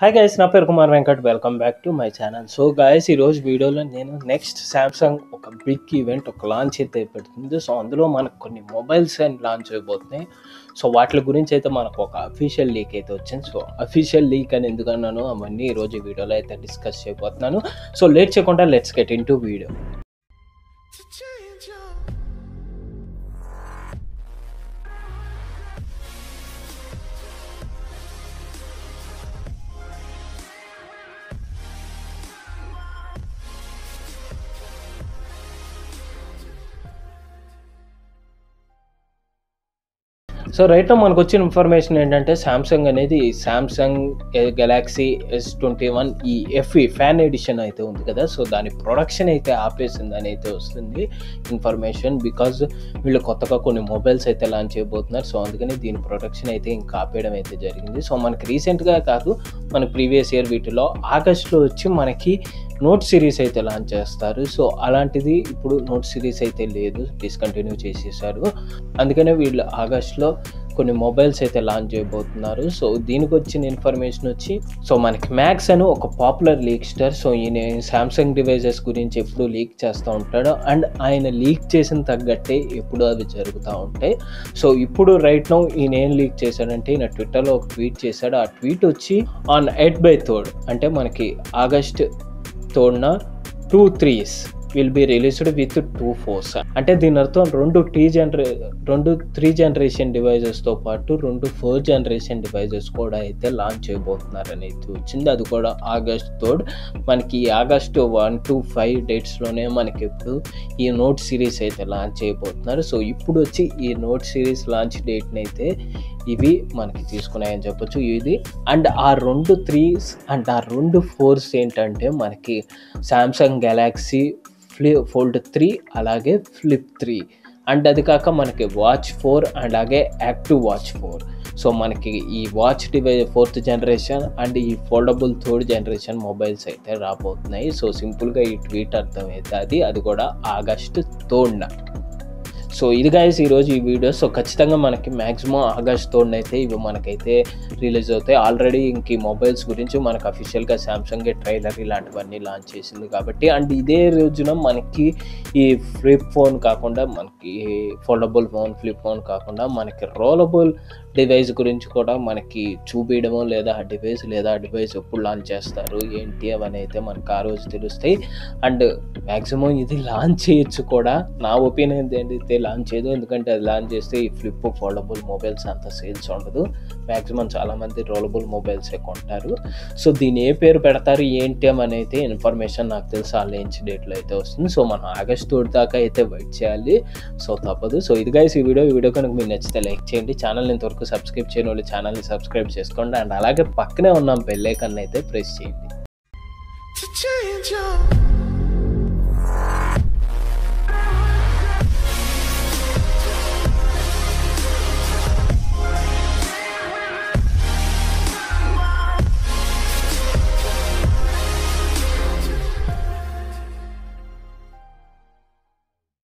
हाय guys, ना पेर Kumar Venkat, welcome back to my channel. So guys, ఈరోజు వీడియోలో నేను నెక్స్ట్ శాంసంగ్ ఒక బిగ్ ఈవెంట్ ఒక లాంచ్ అయితే పెడుతుంది. సో అందులో మనకు కొన్ని మొబైల్స్ అండ్ లాంచ్ అయిపోతున్నాయి. సో వాటి గురించి అయితే మనకు ఒక అఫీషియల్ లీక్ అయితే వచ్చింది. సో అఫీషియల్ లీక్ అని ఎందుకన్నాను, అవన్నీ ఈరోజు వీడియోలో అయితే డిస్కస్ చేయబోతున్నాను. సో లేట్ చేయకుండా let's get into video. So right మనకు వచ్చిన ఇన్ఫర్మేషన్ ఏంటంటే, శాంసంగ్ అనేది శాంసంగ్ గెలాక్సీ S21 ఈ FE ఫ్యాన్ ఎడిషన్ అయితే ఉంది కదా, సో దాని ప్రొడక్షన్ అయితే ఆపేసింది అని అయితే వస్తుంది ఇన్ఫర్మేషన్. బికాజ్ వీళ్ళు కొత్తగా కొన్ని మొబైల్స్ అయితే లాంచ్ చేయబోతున్నారు. సో అందుకని దీని ప్రొడక్షన్ అయితే ఇంకా ఆపేయడం అయితే జరిగింది. సో మనకి రీసెంట్గా కాదు, మన ప్రీవియస్ ఇయర్ వీటిలో ఆగస్ట్లో వచ్చి మనకి నోట్ సిరీస్ అయితే లాంచ్ చేస్తారు. సో అలాంటిది ఇప్పుడు నోట్ సిరీస్ అయితే లేదు, డిస్కంటిన్యూ చేసేసారు. అందుకనే వీళ్ళు ఆగస్ట్లో కొన్ని మొబైల్స్ అయితే లాంచ్ చేయబోతున్నారు. సో దీనికి వచ్చిన ఇన్ఫర్మేషన్ వచ్చి, సో మనకి మ్యాక్స్ అని ఒక పాపులర్ లీక్స్టర్, సో ఈయన శాంసంగ్ డివైజెస్ గురించి ఎప్పుడు లీక్ చేస్తూ ఉంటాడు అండ్ ఆయన లీక్ చేసిన తగ్గట్టే ఎప్పుడు అవి జరుగుతూ ఉంటాయి. సో ఇప్పుడు రైట్ నౌ ఈయన ఏం లీక్ చేశాడంటే, ఈయన ట్విట్టర్లో ఒక ట్వీట్ చేశాడు. ఆ ట్వీట్ వచ్చి ఆన్ 8/3 అంటే మనకి ఆగస్ట్ 3న 2 3s will be released with 2 4s. అంటే దీని అర్థం రెండు త్రీ జనరేషన్ డివైజెస్తో పాటు 2 4 జనరేషన్ డివైజెస్ కూడా అయితే లాంచ్ చేయబోతున్నారని అయితే వచ్చింది. అది కూడా ఆగస్ట్ 3. మనకి ఆగస్ట్ 1 to 5 డేట్స్లోనే మనకి ఇప్పుడు ఈ నోట్ సిరీస్ అయితే లాంచ్ చేయబోతున్నారు. సో ఇప్పుడు వచ్చి ఈ నోట్ సిరీస్ లాంచ్ డేట్ని అయితే ఇవి మనకి తీసుకున్నాయని చెప్పొచ్చు. ఇది అండ్ ఆ 2 3s అండ్ ఆ 2 4s ఏంటంటే మనకి శాంసంగ్ గెలాక్సీ Fold 3 అలాగే Flip 3 అండ్ అది కాక మనకి Watch 4 అలాగే యాక్టివ్ Watch 4. సో మనకి ఈ watch device 4th generation and ఈ ఫోల్డబుల్ 3rd జనరేషన్ మొబైల్స్ అయితే రాబోతున్నాయి. సో సింపుల్గా ఈ ట్వీట్ అర్థమైతే అది కూడా ఆగస్ట్ 3న. సో ఇది గాయస్ ఈరోజు ఈ వీడియో. సో ఖచ్చితంగా మనకి మ్యాక్సిమం ఆగస్ట్ 3న అయితే ఇవి మనకైతే రిలీజ్ అవుతాయి. ఆల్రెడీ ఇంక ఈ మొబైల్స్ గురించి మనకు అఫీషియల్గా శాంసంగ్ ట్రైలర్ ఇలాంటివన్నీ లాంచ్ చేసింది కాబట్టి, అండ్ ఇదే రోజున మనకి ఈ ఫ్లిప్ ఫోన్ కాకుండా మనకి ఫోల్డబుల్ ఫోన్ ఫ్లిప్ ఫోన్ కాకుండా మనకి రోలబుల్ డివైస్ గురించి కూడా మనకి చూపించడము, లేదా ఆ డివైస్ ఎప్పుడు లాంచ్ చేస్తారు ఏంటి అవన్నీ అయితే మనకు ఆ రోజు తెలుస్తాయి. అండ్ మ్యాక్సిమం ఇది లాంచ్ చేయొచ్చు కూడా. నా ఒపీనియన్ ఏంటంటే లాంచ్ చేయదు, ఎందుకంటే అది లాంచ్ చేస్తే ఈ ఫ్లిప్ ఫోల్డబుల్ మొబైల్స్ అంత సేల్స్ ఉండదు. మ్యాక్సిమం చాలామంది రోలబుల్ మొబైల్సే కొంటారు. సో దీని ఏ పేరు పెడతారు ఏంటి అని అయితే ఇన్ఫర్మేషన్ నాకు తెలుసు ఆ లాంచ్ డేట్లో అయితే వస్తుంది. సో మనం ఆగస్ట్ 3 దాకా అయితే వెయిట్ చేయాలి, సో తప్పదు. సో ఇది గాయస్ ఈ వీడియో కనుక మీకు నచ్చితే లైక్ చేయండి. ఛానల్ని ఇంతవరకు సబ్స్క్రైబ్ చేయని వాళ్ళు ఛానల్ని సబ్స్క్రైబ్ చేసుకోండి అండ్ అలాగే పక్కనే ఉన్న బెల్ ఐకాన్ అయితే ప్రెస్ చేయండి.